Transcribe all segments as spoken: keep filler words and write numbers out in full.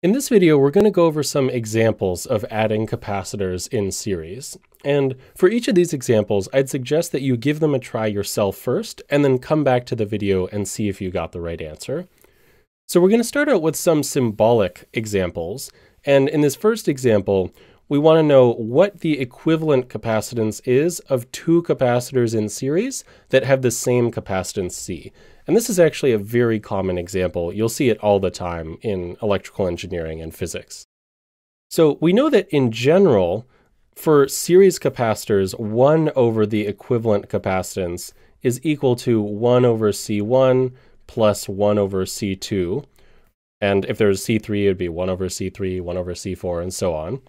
In this video, we're going to go over some examples of adding capacitors in series. And for each of these examples, I'd suggest that you give them a try yourself first, and then come back to the video and see if you got the right answer. So we're going to start out with some symbolic examples. And in this first example, we want to know what the equivalent capacitance is of two capacitors in series that have the same capacitance C. And this is actually a very common example. You'll see it all the time in electrical engineering and physics. So we know that in general, for series capacitors, one over the equivalent capacitance is equal to one over C one plus one over C two. And if there was C three, it would be one over C three, one over C four, and so on.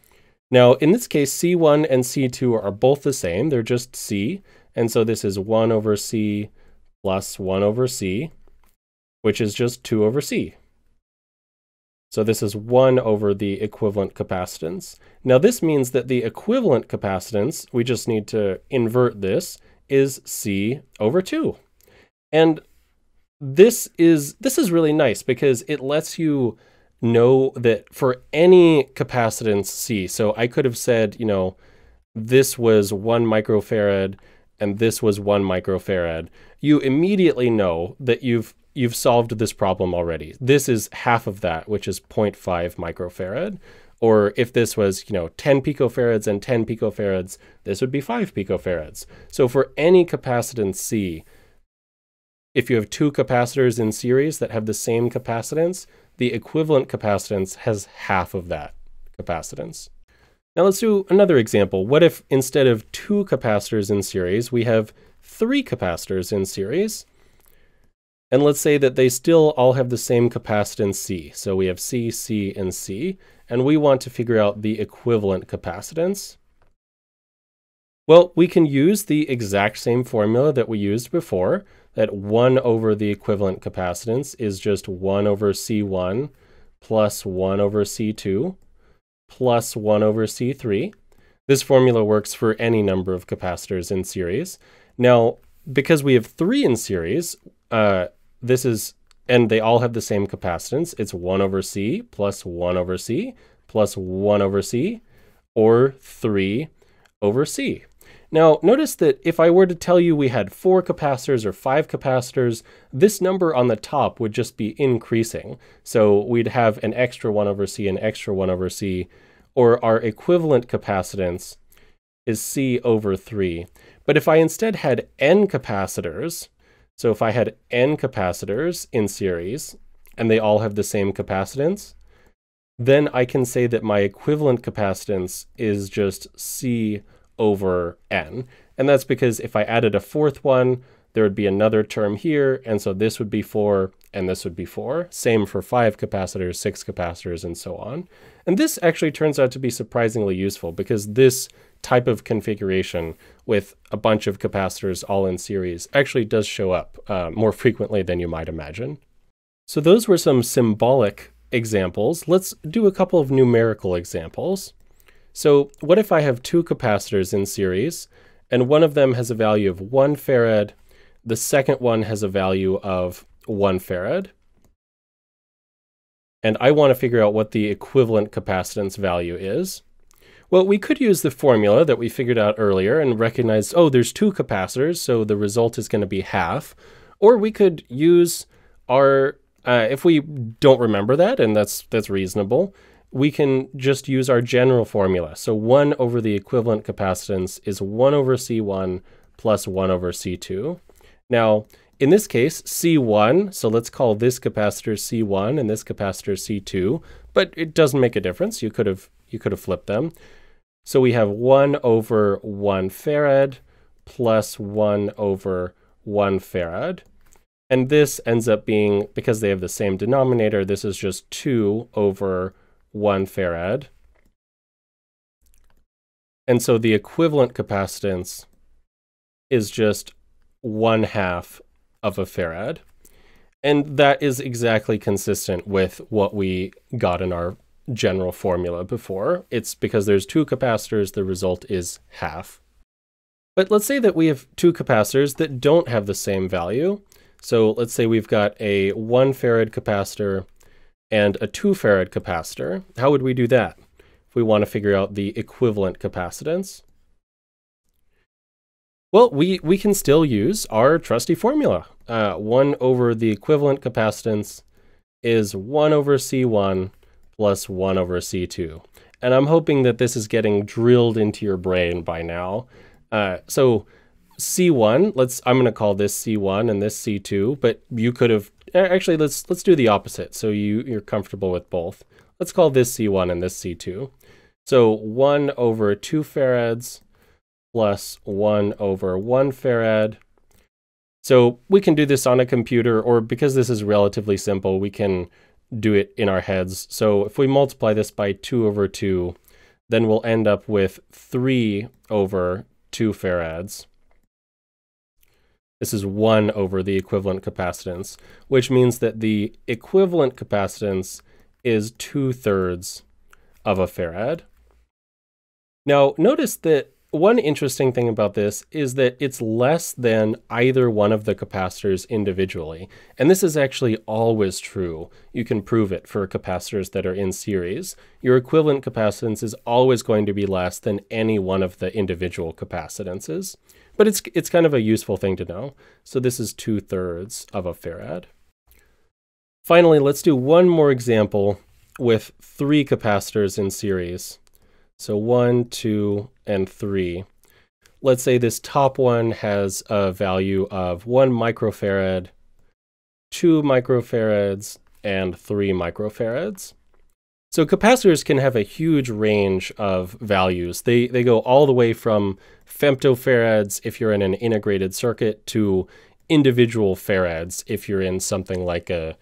Now, in this case, C one and C two are both the same. They're just C. And so this is one over C plus one over C, which is just two over C. So this is one over the equivalent capacitance. Now, this means that the equivalent capacitance, we just need to invert this, is C over two. And this is, this is really nice because it lets you know that for any capacitance C, so I could have said, you know, this was one microfarad and this was one microfarad. You immediately know that you've you've solved this problem already. This is half of that, which is zero point five microfarad. Or if this was, you know, ten picofarads and ten picofarads, this would be five picofarads. So for any capacitance C, if you have two capacitors in series that have the same capacitance, the equivalent capacitance has half of that capacitance. Now let's do another example. What if instead of two capacitors in series, we have three capacitors in series? And let's say that they still all have the same capacitance C. So we have C, C, and C, and we want to figure out the equivalent capacitance. Well, we can use the exact same formula that we used before, that one over the equivalent capacitance is just one over C one plus one over C two plus one over C three. This formula works for any number of capacitors in series. Now, because we have three in series, uh, this is, and they all have the same capacitance, it's one over C plus one over C plus one over C, or three over C. Now, notice that if I were to tell you we had four capacitors or five capacitors, this number on the top would just be increasing. So we'd have an extra one over C, an extra one over C, or our equivalent capacitance is C over three. But if I instead had n capacitors, so if I had n capacitors in series, and they all have the same capacitance, then I can say that my equivalent capacitance is just C over n. And that's because if I added a fourth one, there would be another term here. And so this would be four and this would be four. Same for five capacitors, six capacitors, and so on. And this actually turns out to be surprisingly useful because this type of configuration with a bunch of capacitors all in series actually does show up uh, more frequently than you might imagine. So those were some symbolic examples. Let's do a couple of numerical examples. So what if I have two capacitors in series, and one of them has a value of one farad, the second one has a value of one farad, and I want to figure out what the equivalent capacitance value is? Well, we could use the formula that we figured out earlier and recognize, oh, there's two capacitors, so the result is going to be half. Or we could use our, uh, if we don't remember that, and that's that's reasonable, we can just use our general formula. So one over the equivalent capacitance is one over C one plus one over C two. Now, in this case, C one, so let's call this capacitor C one and this capacitor C two, but it doesn't make a difference. You could have, you could have flipped them. So we have one over one farad plus one over one farad. And this ends up being, because they have the same denominator, this is just two over one farad. And so the equivalent capacitance is just one half of a farad. And that is exactly consistent with what we got in our general formula before. It's because there's two capacitors, the result is half. But let's say that we have two capacitors that don't have the same value. So let's say we've got a one farad capacitor and a two farad capacitor. How would we do that? If we want to figure out the equivalent capacitance, well, we, we can still use our trusty formula. Uh, one over the equivalent capacitance is one over C one plus one over C two. And I'm hoping that this is getting drilled into your brain by now. Uh, so C one, let's, I'm going to call this C one and this C two, but you could have, actually, let's, let's do the opposite. So you, you're comfortable with both. Let's call this C one and this C two. So one over two farads plus one over one farad. So we can do this on a computer, or because this is relatively simple, we can do it in our heads. So if we multiply this by two over two, then we'll end up with three over two farads. This is one over the equivalent capacitance, which means that the equivalent capacitance is two thirds of a farad. Now, notice that one interesting thing about this is that it's less than either one of the capacitors individually. And this is actually always true. You can prove it for capacitors that are in series. Your equivalent capacitance is always going to be less than any one of the individual capacitances. But it's, it's kind of a useful thing to know. So this is two thirds of a farad. Finally, let's do one more example with three capacitors in series. So one, two, and three. Let's say this top one has a value of one microfarad, two microfarads, and three microfarads. So capacitors can have a huge range of values. They, they go all the way from femtofarads if you're in an integrated circuit to individual farads if you're in something like a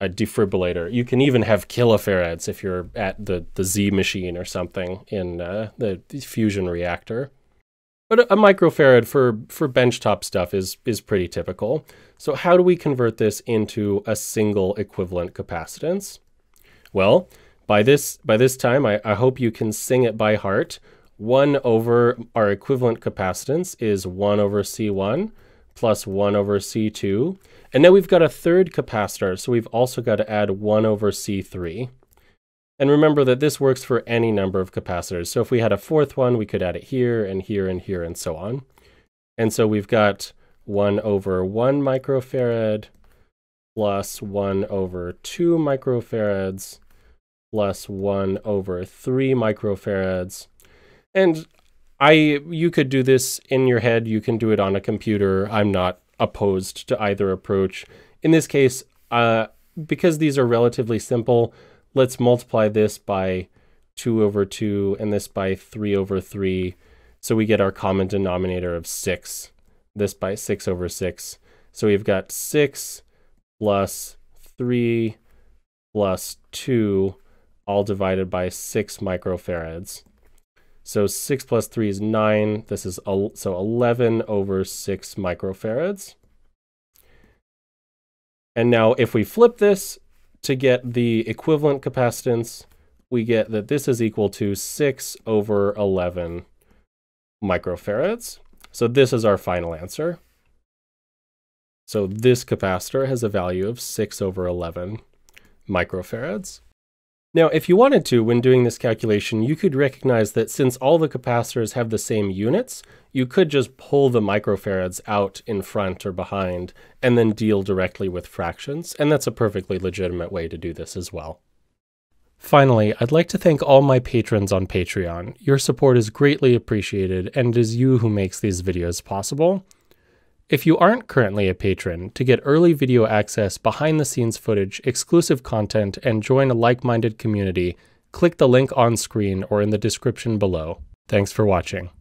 a defibrillator. You can even have kilofarads if you're at the, the Z machine or something in uh, the fusion reactor. But a, a microfarad for, for benchtop stuff is, is pretty typical. So how do we convert this into a single equivalent capacitance? Well, by this, by this time, I, I hope you can sing it by heart. one over our equivalent capacitance is one over C one plus one over C two. And now we've got a third capacitor, so we've also got to add one over C three. And remember that this works for any number of capacitors. So if we had a fourth one, we could add it here and here and here and so on. And so we've got one over one microfarad plus one over two microfarads plus one over three microfarads. And I, you could do this in your head. You can do it on a computer. I'm not opposed to either approach. In this case, uh, because these are relatively simple, let's multiply this by two over two and this by three over three. So we get our common denominator of six, this by six over six. So we've got six plus three plus two, all divided by six microfarads. So six plus three is nine. This is el so eleven over six microfarads. And now if we flip this to get the equivalent capacitance, we get that this is equal to six over eleven microfarads. So this is our final answer. So this capacitor has a value of six over eleven microfarads. Now, if you wanted to, when doing this calculation, you could recognize that since all the capacitors have the same units, you could just pull the microfarads out in front or behind and then deal directly with fractions. And that's a perfectly legitimate way to do this as well. Finally, I'd like to thank all my patrons on Patreon. Your support is greatly appreciated, and it is you who makes these videos possible. If you aren't currently a patron, to get early video access, behind-the-scenes footage, exclusive content, and join a like-minded community, click the link on screen or in the description below. Thanks for watching.